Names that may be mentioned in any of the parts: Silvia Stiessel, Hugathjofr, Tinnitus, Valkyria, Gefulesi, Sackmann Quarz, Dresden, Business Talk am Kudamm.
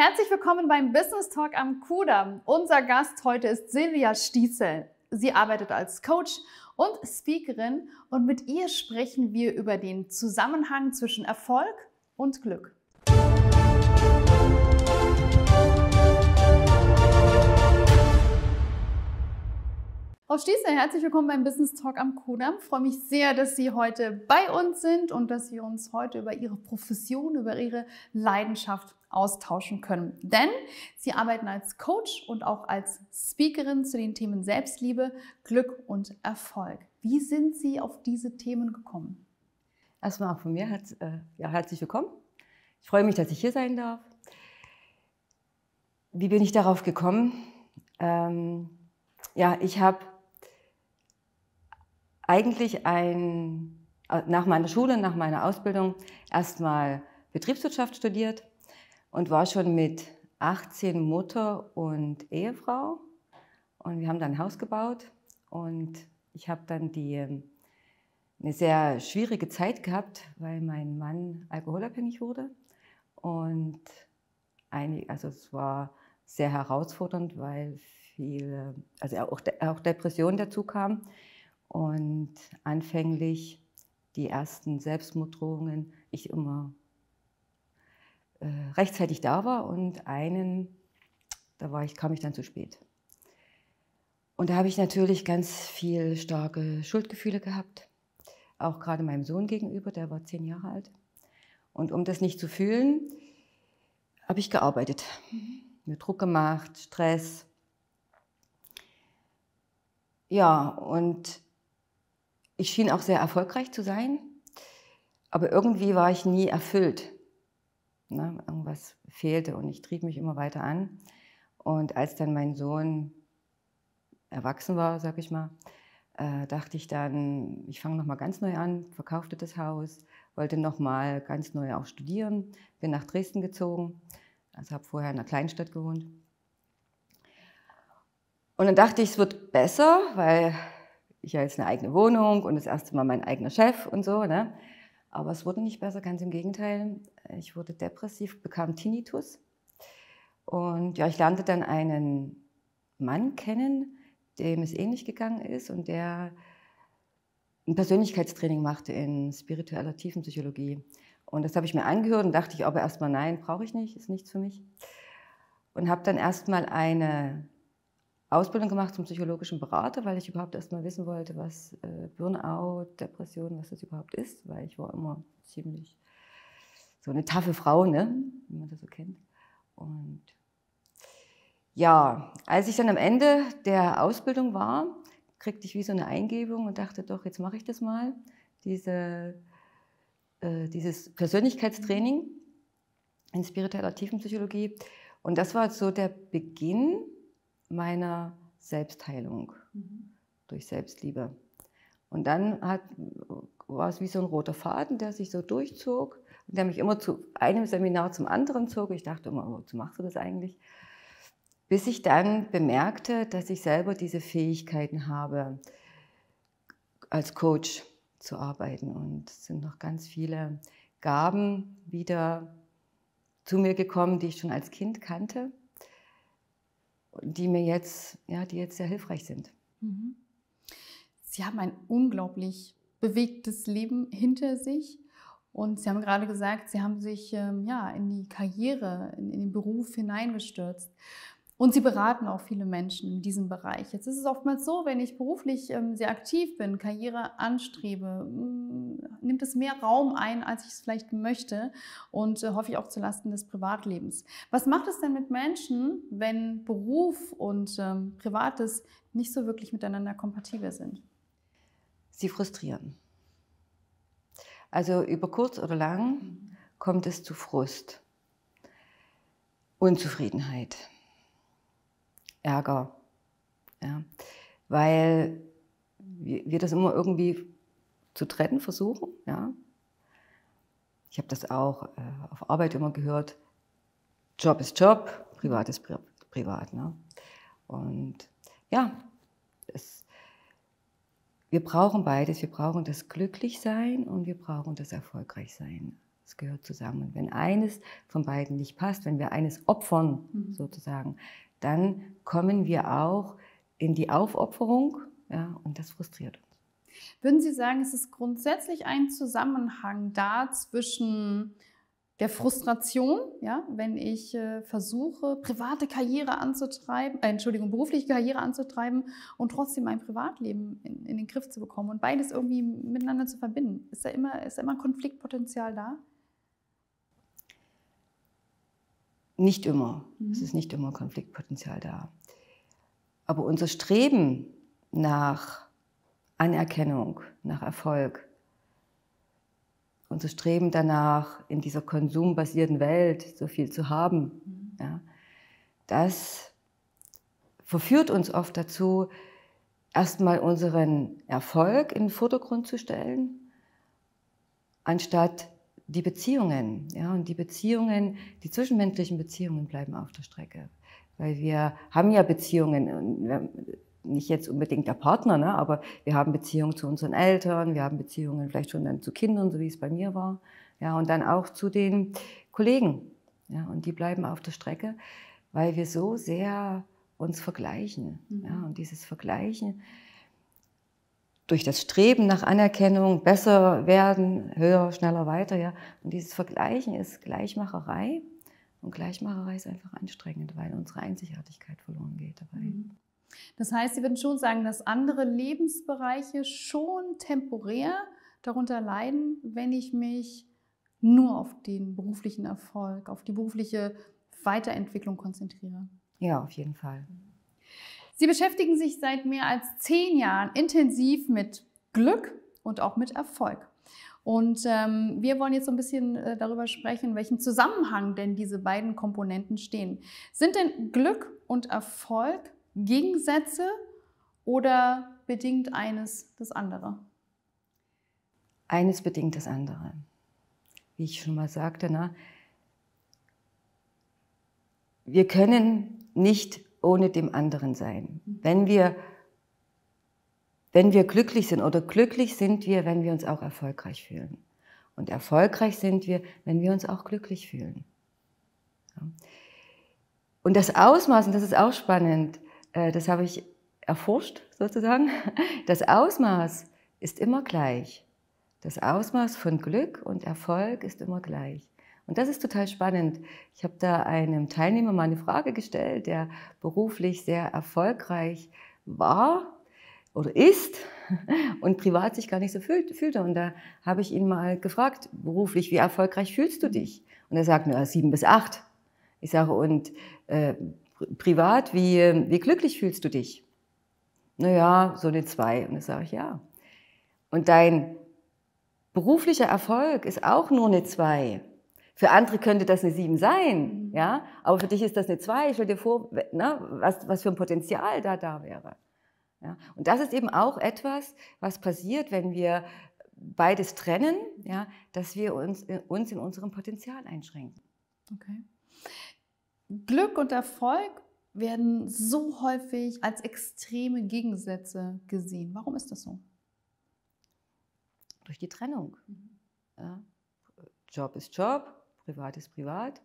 Herzlich willkommen beim Business Talk am Kudamm. Unser Gast heute ist Silvia Stiessel. Sie arbeitet als Coach und Speakerin und mit ihr sprechen wir über den Zusammenhang zwischen Erfolg und Glück. Frau Stiessel, herzlich willkommen beim Business Talk am Kudamm. Ich freue mich sehr, dass Sie heute bei uns sind und dass wir uns heute über Ihre Profession, über Ihre Leidenschaft austauschen können. Denn Sie arbeiten als Coach und auch als Speakerin zu den Themen Selbstliebe, Glück und Erfolg. Wie sind Sie auf diese Themen gekommen? Erstmal von mir herzlich willkommen. Ich freue mich, dass ich hier sein darf. Wie bin ich darauf gekommen? Ich habe eigentlich nach meiner Schule, nach meiner Ausbildung erstmal Betriebswirtschaft studiert und war schon mit 18 Mutter und Ehefrau und wir haben dann ein Haus gebaut und ich habe dann eine sehr schwierige Zeit gehabt, weil mein Mann alkoholabhängig wurde und es war sehr herausfordernd, weil auch Depressionen dazu kamen und anfänglich die ersten Selbstmorddrohungen, ich immer rechtzeitig da war und kam ich dann zu spät. Und da habe ich natürlich ganz viel starke Schuldgefühle gehabt, auch gerade meinem Sohn gegenüber, der war 10 Jahre alt. Und um das nicht zu fühlen, habe ich gearbeitet, mir Druck gemacht, Stress. Ja, und ich schien auch sehr erfolgreich zu sein, aber irgendwie war ich nie erfüllt. Ne? Irgendwas fehlte und ich trieb mich immer weiter an. Und als dann mein Sohn erwachsen war, sag ich mal, dachte ich dann, ich fange nochmal ganz neu an, verkaufte das Haus, wollte nochmal ganz neu auch studieren, bin nach Dresden gezogen, also habe vorher in einer Kleinstadt gewohnt. Und dann dachte ich, es wird besser, weil ich ja jetzt eine eigene Wohnung und das erste Mal mein eigener Chef und so. Ne? Aber es wurde nicht besser, ganz im Gegenteil. Ich wurde depressiv, bekam Tinnitus. Und ja, ich lernte dann einen Mann kennen, dem es ähnlich gegangen ist und der ein Persönlichkeitstraining machte in spiritueller Tiefenpsychologie. Und das habe ich mir angehört und dachte ich aber erstmal, nein, brauche ich nicht, ist nichts für mich. Und habe dann erstmal eine Ausbildung gemacht zum psychologischen Berater, weil ich überhaupt erstmal wissen wollte, was Burnout, Depression, was das überhaupt ist, weil ich war immer ziemlich so eine taffe Frau, ne? Wie man das so kennt. Und ja, als ich dann am Ende der Ausbildung war, kriegte ich wie so eine Eingebung und dachte, doch, jetzt mache ich das mal, dieses Persönlichkeitstraining in spiritueller Tiefenpsychologie. Und das war so der Beginn meiner Selbstheilung durch Selbstliebe. Und dann war es wie so ein roter Faden, der sich so durchzog und der mich immer zu einem Seminar zum anderen zog. Ich dachte immer, wozu machst du das eigentlich? Bis ich dann bemerkte, dass ich selber diese Fähigkeiten habe, als Coach zu arbeiten. Und es sind noch ganz viele Gaben wieder zu mir gekommen, die ich schon als Kind kannte, die jetzt sehr hilfreich sind. Sie haben ein unglaublich bewegtes Leben hinter sich und Sie haben gerade gesagt, Sie haben sich in die Karriere, in den Beruf hineingestürzt und Sie beraten auch viele Menschen in diesem Bereich. Jetzt ist es oftmals so, wenn ich beruflich sehr aktiv bin, Karriere anstrebe, nimmt es mehr Raum ein, als ich es vielleicht möchte und hoffe ich auch zulasten des Privatlebens. Was macht es denn mit Menschen, wenn Beruf und Privates nicht so wirklich miteinander kompatibel sind? Sie frustrieren. Also über kurz oder lang kommt es zu Frust, Unzufriedenheit, Ärger, ja, weil wir das immer irgendwie zu trennen versuchen. Ja. Ich habe das auch auf Arbeit immer gehört, Job ist Job, Privat ist Privat. Ne? Und ja, wir brauchen beides. Wir brauchen das Glücklichsein und wir brauchen das Erfolgreichsein. Es gehört zusammen. Und wenn eines von beiden nicht passt, wenn wir eines opfern, sozusagen, dann kommen wir auch in die Aufopferung, ja, und das frustriert uns. Würden Sie sagen, es ist grundsätzlich ein Zusammenhang da zwischen der Frustration, ja, wenn ich versuche, private Karriere anzutreiben, berufliche Karriere anzutreiben und trotzdem mein Privatleben in den Griff zu bekommen und beides irgendwie miteinander zu verbinden? Ist da immer Konfliktpotenzial da? Nicht immer. Es ist nicht immer Konfliktpotenzial da. Aber unser Streben nach Anerkennung, nach Erfolg, unser Streben danach, in dieser konsumbasierten Welt so viel zu haben, ja, das verführt uns oft dazu, erstmal unseren Erfolg in den Vordergrund zu stellen, anstatt die Beziehungen. Ja, und die Beziehungen, die zwischenmenschlichen Beziehungen bleiben auf der Strecke. Weil wir haben ja Beziehungen, nicht jetzt unbedingt der Partner, ne, aber wir haben Beziehungen zu unseren Eltern, wir haben Beziehungen vielleicht schon dann zu Kindern, so wie es bei mir war, ja, und dann auch zu den Kollegen. Ja, und die bleiben auf der Strecke, weil wir so sehr uns vergleichen. Ja, und dieses Vergleichen durch das Streben nach Anerkennung, besser werden, höher, schneller, weiter, ja, und dieses Vergleichen ist Gleichmacherei. Und Gleichmacherei ist einfach anstrengend, weil unsere Einzigartigkeit verloren geht dabei. Das heißt, Sie würden schon sagen, dass andere Lebensbereiche schon temporär darunter leiden, wenn ich mich nur auf den beruflichen Erfolg, auf die berufliche Weiterentwicklung konzentriere. Ja, auf jeden Fall. Sie beschäftigen sich seit mehr als 10 Jahren intensiv mit Glück und auch mit Erfolg. Und wir wollen jetzt so ein bisschen darüber sprechen, in welchem Zusammenhang denn diese beiden Komponenten stehen. Sind denn Glück und Erfolg Gegensätze oder bedingt eines das andere? Eines bedingt das andere. Wie ich schon mal sagte, na, wir können nicht ohne dem anderen sein. Wenn wir glücklich sind, oder glücklich sind wir, wenn wir uns auch erfolgreich fühlen. Und erfolgreich sind wir, wenn wir uns auch glücklich fühlen. Ja. Und das Ausmaß, und das ist auch spannend, das habe ich erforscht sozusagen, das Ausmaß ist immer gleich. Das Ausmaß von Glück und Erfolg ist immer gleich. Und das ist total spannend. Ich habe da einem Teilnehmer mal eine Frage gestellt, der beruflich sehr erfolgreich war oder ist und privat sich gar nicht so fühlte. Und da habe ich ihn mal gefragt, beruflich, wie erfolgreich fühlst du dich? Und er sagt, na, 7 bis 8. Ich sage, und privat, wie glücklich fühlst du dich? Naja, so eine 2. Und da sage ich, ja. Und dein beruflicher Erfolg ist auch nur eine 2. Für andere könnte das eine 7 sein, ja? Aber für dich ist das eine 2. Stell dir vor, na, was für ein Potenzial da wäre. Ja, und das ist eben auch etwas, was passiert, wenn wir beides trennen, ja, dass wir uns in unserem Potenzial einschränken. Okay. Glück und Erfolg werden so häufig als extreme Gegensätze gesehen. Warum ist das so? Durch die Trennung. Ja. Job ist Job, Privat ist Privat.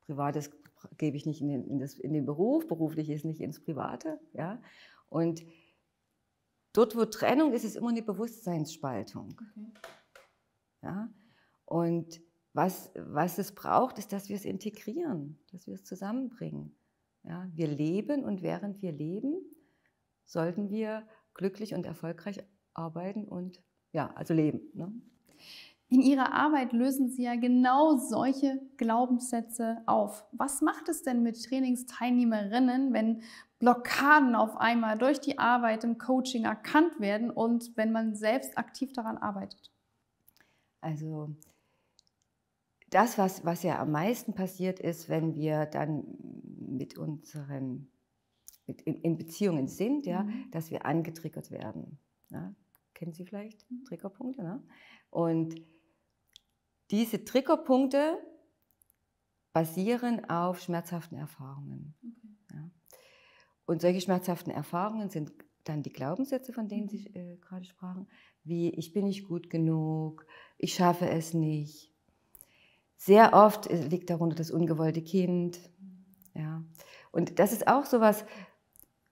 Privates gebe ich nicht in den Beruf, beruflich ist nicht ins Private. Ja. Und dort, wo Trennung ist, ist immer eine Bewusstseinsspaltung. Okay. Ja? Und was es braucht, ist, dass wir es integrieren, dass wir es zusammenbringen. Ja? Wir leben, und während wir leben, sollten wir glücklich und erfolgreich arbeiten und, ja, also leben. Ne? In Ihrer Arbeit lösen Sie ja genau solche Glaubenssätze auf. Was macht es denn mit Trainingsteilnehmerinnen, wenn Blockaden auf einmal durch die Arbeit im Coaching erkannt werden und wenn man selbst aktiv daran arbeitet? Also das, was ja am meisten passiert ist, wenn wir dann in Beziehungen sind, ja, dass wir angetriggert werden. Ja, kennen Sie vielleicht Triggerpunkte? Ne? Und diese Triggerpunkte basieren auf schmerzhaften Erfahrungen. Okay. Ja. Und solche schmerzhaften Erfahrungen sind dann die Glaubenssätze, von denen Sie gerade sprachen, wie ich bin nicht gut genug, ich schaffe es nicht. Sehr oft liegt darunter das ungewollte Kind. Ja. Und das ist auch sowas,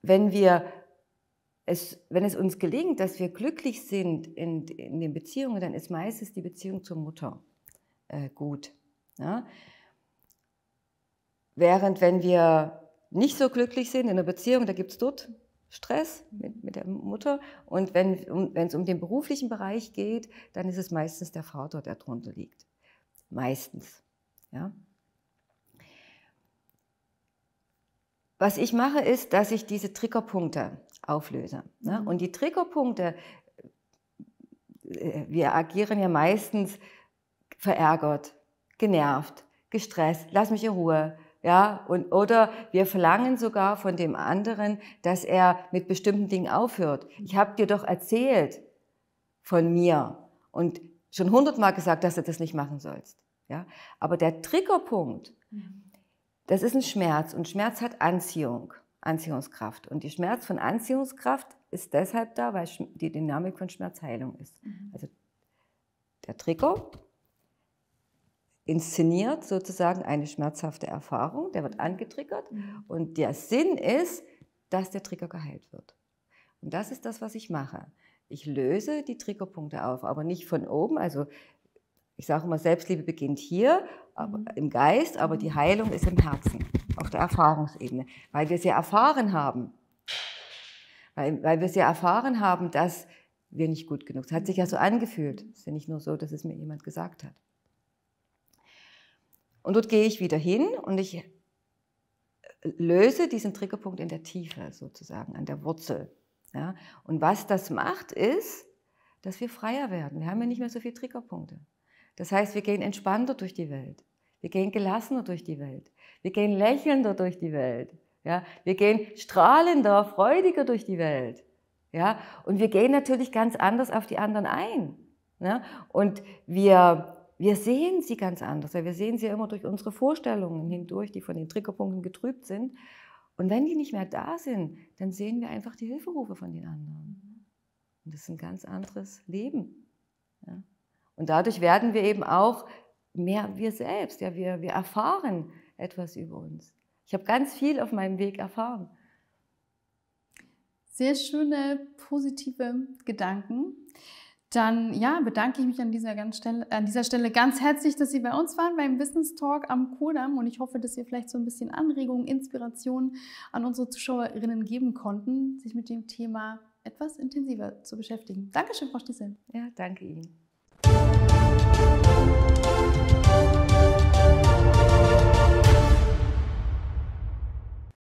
wenn es uns gelingt, dass wir glücklich sind in den Beziehungen, dann ist meistens die Beziehung zur Mutter gut. Ja? Während wenn wir nicht so glücklich sind in der Beziehung, da gibt es dort Stress mit der Mutter. Und wenn es um den beruflichen Bereich geht, dann ist es meistens der Vater, der drunter liegt. Meistens. Ja? Was ich mache, ist, dass ich diese Triggerpunkte auflöse. Ne? Und die Triggerpunkte, wir agieren ja meistens verärgert, genervt, gestresst, lass mich in Ruhe. Ja? Oder wir verlangen sogar von dem anderen, dass er mit bestimmten Dingen aufhört. Ich habe dir doch erzählt von mir und schon 100-mal gesagt, dass du das nicht machen sollst. Ja? Aber der Triggerpunkt, das ist ein Schmerz und Schmerz hat Anziehung, Anziehungskraft. Und die Schmerz von Anziehungskraft ist deshalb da, weil die Dynamik von Schmerz Heilung ist. Also der Trigger inszeniert sozusagen eine schmerzhafte Erfahrung, der wird angetriggert und der Sinn ist, dass der Trigger geheilt wird. Und das ist das, was ich mache. Ich löse die Triggerpunkte auf, aber nicht von oben, also ich sage immer, Selbstliebe beginnt hier, aber im Geist, aber die Heilung ist im Herzen, auf der Erfahrungsebene, weil wir es ja erfahren haben. Weil wir es ja erfahren haben, dass wir nicht gut genug sind. Hat sich ja so angefühlt. Es ist ja nicht nur so, dass es mir jemand gesagt hat. Und dort gehe ich wieder hin und ich löse diesen Triggerpunkt in der Tiefe sozusagen, an der Wurzel. Ja? Und was das macht, ist, dass wir freier werden. Wir haben ja nicht mehr so viele Triggerpunkte. Das heißt, wir gehen entspannter durch die Welt. Wir gehen gelassener durch die Welt. Wir gehen lächelnder durch die Welt. Ja? Wir gehen strahlender, freudiger durch die Welt. Ja? Und wir gehen natürlich ganz anders auf die anderen ein. Ne? Und wir sehen sie ganz anders. Weil wir sehen sie immer durch unsere Vorstellungen hindurch, die von den Triggerpunkten getrübt sind. Und wenn die nicht mehr da sind, dann sehen wir einfach die Hilferufe von den anderen. Und das ist ein ganz anderes Leben. Ja? Und dadurch werden wir eben auch mehr wir selbst. Ja, wir erfahren etwas über uns. Ich habe ganz viel auf meinem Weg erfahren. Sehr schöne, positive Gedanken. Dann ja, bedanke ich mich an dieser Stelle ganz herzlich, dass Sie bei uns waren beim Business Talk am Kudamm. Und ich hoffe, dass wir vielleicht so ein bisschen Anregungen, Inspirationen an unsere ZuschauerInnen geben konnten, sich mit dem Thema etwas intensiver zu beschäftigen. Dankeschön, Frau Stiessel. Ja, danke Ihnen.